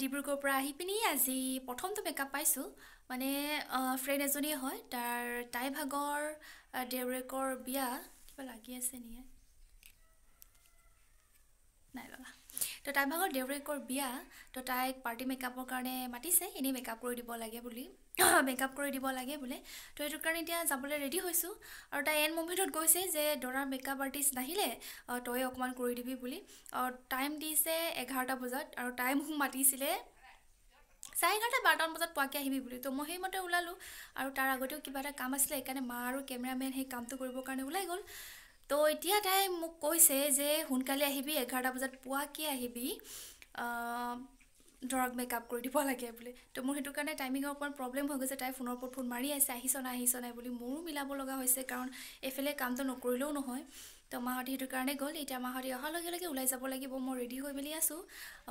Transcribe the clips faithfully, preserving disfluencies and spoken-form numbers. ডিব্ৰুগড়ৰ পৰা আহি পিনি আজি প্ৰথমটো মেকআপ পাইছো মানে ফ্ৰেণ্ড এজনী হয় তাৰ তাই ভাগৰ দেউৰেকৰ বিয়া কিবা লাগি আছে নিয়ে নাই লগা তো তাই ভাগৰ দেউৰেকৰ বিয়া তো তাই পাৰ্টি মেকআপৰ কাৰণে মাতিছে ইনি মেকআপ কৰি দিব লাগে বুলি মেকআপ কৰি দিব লাগে বুলে তো এটুৰ কাৰণে এতিয়া যাবলৈ ৰেডি হৈছো আৰু তাই এন মোমেন্টত গৈছে যে ডৰা মেকআপ আৰ্টিস্ট নাহিলে তই অকমান কৰি দিবি বুলি আৰু টাইম দিছে এঘাৰটা বজাত আৰু টাইম মাতিছিলে সাইগাটা বাটন বজাত পাকি আহিবি বুলি তো মই হেমতে উলালো আৰু তাৰ আগতেও কিবা এটা কাম আছিল একানে মা আৰু কেমেৰামেন হে কামটো কৰিব কাৰণে উলাই গল তো এতিয়া তাই মোক কৈছে যে হুনকালে আহিবি এঘাৰটা বজাত পাকি আহিবি ড্ৰগ মেকআপ কৰি দিব লাগে বুলি তো মোৰ হেতু কাৰণে টাইমিংৰ ওপৰত প্ৰবলেম হৈ গৈছে তাই ফোনৰ ওপৰত ফোন মাৰি আছে আহিছ না আহিছ না বুলি মোৰ মিলাব লগা হৈছে কাৰণ এফেলে কামটো নকৰিলেও নহয় তো মাহৰি হেতু কাৰণে গল এটা মাহৰি অহা লগে লগে উলাই যাব লাগিব মই ৰেডি হৈ মেলি আছো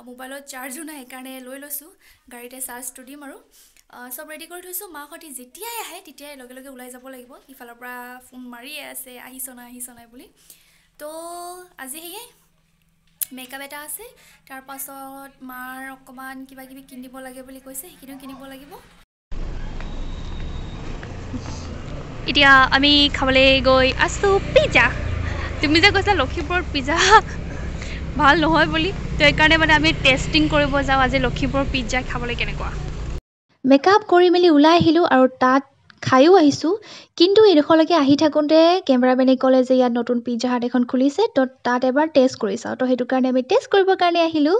মোবাইলৰ চাৰ্জও নাই কাৰণে লৈ লৈছো গাড়ীতে চাৰ্জটো দিম আৰু সব ৰেডি কৰি থৈছো মাহৰি যেতিয়াই আহে তেতিয়াই লগে লগে উলাই যাব লাগিব ইফালৰ পৰা ফোন মাৰি আছে আহিছ না আহিছ না বুলি তো আজি হেয়ে মেকআপ এটা আছে তার পাছত মার অকমান কিবা কিবি কিনিব লাগে বুলি কৈছে কিনো কিনিব লাগিব এতিয়া আমি খাবলে গৈ আছো পিজা তুমি যে কৈছা লক্ষীপুৰ পিজা ভাল নহয় বুলি তো এই কাৰণে মানে আমি টেস্টিং কৰিব যাও আজি লক্ষীপুৰ পিজা খাবলে কেনে কোৱা মেকআপ কৰি মেলি উলাই আহিলো আৰু তাত খাইও আহিছো কিন্তু এৰখলকে আহি থাকোতে কেমেৰামেনে কলে যে ইয়াত নতুন পিজ্জা হাট এখন খুলিছে তো তাত এবাৰ টেষ্ট কৰি চাও তো হেতু কাৰণে আমি টেষ্ট কৰিব কাৰণে আহিলো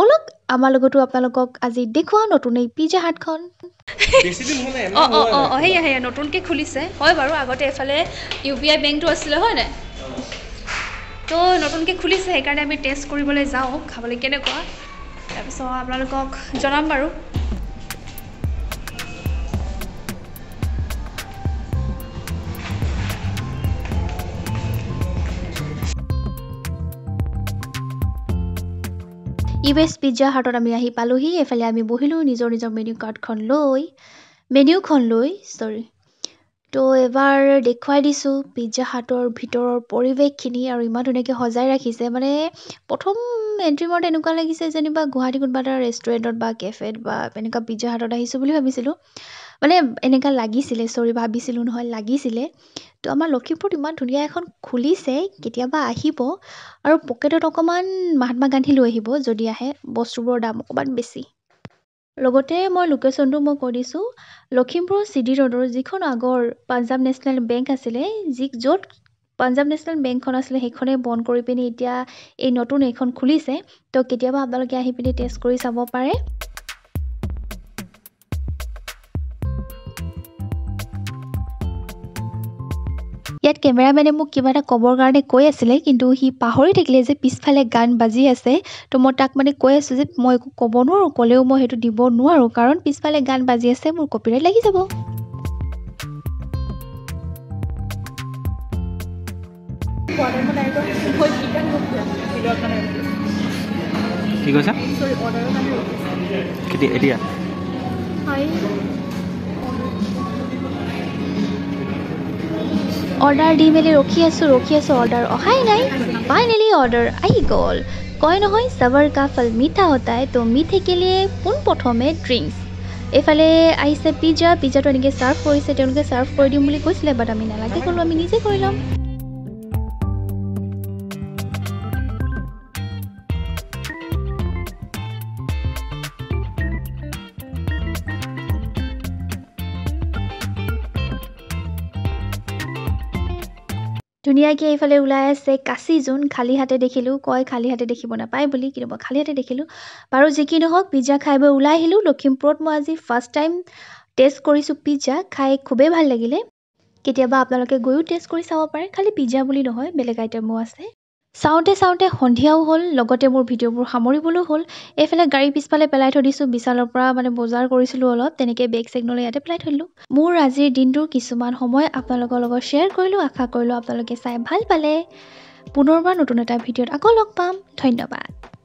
বলক আমাৰ লগতো আপোনালোকক আজি দেখুৱা নতুন এই পিজ্জা হাটখন বেছি দিন হলে অ অ অ হেয়া হেয়া নতুনকে খুলিছে হয় বাৰু আগতে এফালে ইউপিআই বেংকটো আছিল হয় না তো নতুনকে খুলিছে এই কাৰণে আমি টেষ্ট কৰিবলৈ যাও খাবলৈ কেনে কোৱা তাৰপিছত আপোনালোকক জনাম বাৰু ইবেস পিজ্জা হাটত আমি আহি পালোহি এফালে আমি বহিলো নিজৰ নিজৰ মেনু কাৰ্ডখন লৈ মেনুখন লৈ সৰি তো এবাৰ দেখুৱাই দিছো পিজ্জা হাটৰ ভিতৰৰ পৰিৱেশখিনি আৰু ইমান ধুনীয়াকৈ সজাই ৰাখিছে মানে প্ৰথম এন্ট্ৰি মত এনেকুৱা লাগিছে যেনিবা গুৱাহাটী কোনবা এটা ৰেষ্টুৰেণ্টত বা কেফেত বা এনেকুৱা পিজ্জা হাটত আহিছো বুলি ভাবিছিলো মানে এনেকা লাগিছিলে সৰি ভাবিছিলো নহয় লাগিছিলে তো আমাৰ লক্ষীপুৰত ইমান ধুনীয়া এখন খুলিছে কেতিয়াবা আহিব আৰু পকেটত অকমান মহাত্মা গান্ধী লৈ আহিব যদি আহে বস্তুবোৰৰ দাম অকমান বেছি লগতে মই লোকেশনটো মই কৰিছো লক্ষীপুৰ সিডি ৰোডৰ যিখন আগৰ পাঞ্জাব নেশনাল বেংক আছিল যি জট পাঞ্জাব নেশনাল বেংকখন আছিল হেখনে বন্ধ কৰি পিনি এতিয়া এই নতুন এখন খুলিছে তো কেতিয়াবা আপোনালোকে আহি পিনি টেষ্ট কৰি চাব পাৰে ইয়াত কেমেৰামেনে মোক কিবা এটা কবৰ কাৰণে কৈ আছিল কিন্তু সি পাহৰি থাকিলে যে পিছফালে গান বাজি আছে তো মই তাক মানে কৈ আছো যে মই কব নোৱাৰো কলেও মই হেতু দিব নোৱাৰো কাৰণ পিছফালে গান বাজি আছে মোৰ কপিৰাইট লাগি যাব কি কৈছা সৰি অৰ্ডাৰ মানে কি এতিয়া হাই অৰ্ডাৰ দি মেলি ৰখি আছো ৰখি আছো অৰ্ডাৰ অহাই নাই ফাইনেলি অৰ্ডাৰ আহি গ'ল কয় নহয় সবৰ কা ফল মিঠা होता है तो मीठे के लिए पुन प्रथमे ड्रिंक्स এফালে আইছে পিজ্জা পিজ্জাটো এনেকৈ সার্ভ কৰিছে তেওঁলোকে সাৰ্ভ কৰি দিম বুলি কৈছিলে বাট আমি নালাগে কলো আমি নিজে কৰি লম ধুনিয়াকে এইফালে উলাই আছে কাছি জোন খালি হাতে দেখিলো কয় খালি হাতে দেখিব না পায় বুলি কিন্তু মই খালি হাতে দেখিলো বাৰু যি কি নহওক পিজ্জা খাইব উলাই আহিলো লক্ষীমপুৰত মই আজি ফাৰ্স্ট টাইম টেষ্ট কৰিছো পিজ্জা খাই খুবেই ভাল লাগিলে কেতিয়াবা আপোনালোকে গৈও টেষ্ট কৰি চাব পাৰে খালি পিজ্জা বুলি নহয় বেলেগ আইটেমো আছে সাউতে সাউতে হন্ধিয়াও হল লগতে মোৰ ভিডিওবোৰ সামৰিবলৈ হল এফালে গাড়ী পিছফালে পেলাই থৈ দিছো বিশালৰ পৰা মানে বজাৰ কৰিছিলো অলপ তেনেকে বেক সিগনেল ইয়াতে পেলাই থৈলো মোৰ আজিৰ দিনটোৰ কিছুমান সময় আপোনালোকৰ লগত শেয়াৰ কৰিলো আশা কৰিলো আপোনালোকে চাই ভাল পালে পুনৰবাৰ নতুন এটা ভিডিওত আকৌ লগ পাম ধন্যবাদ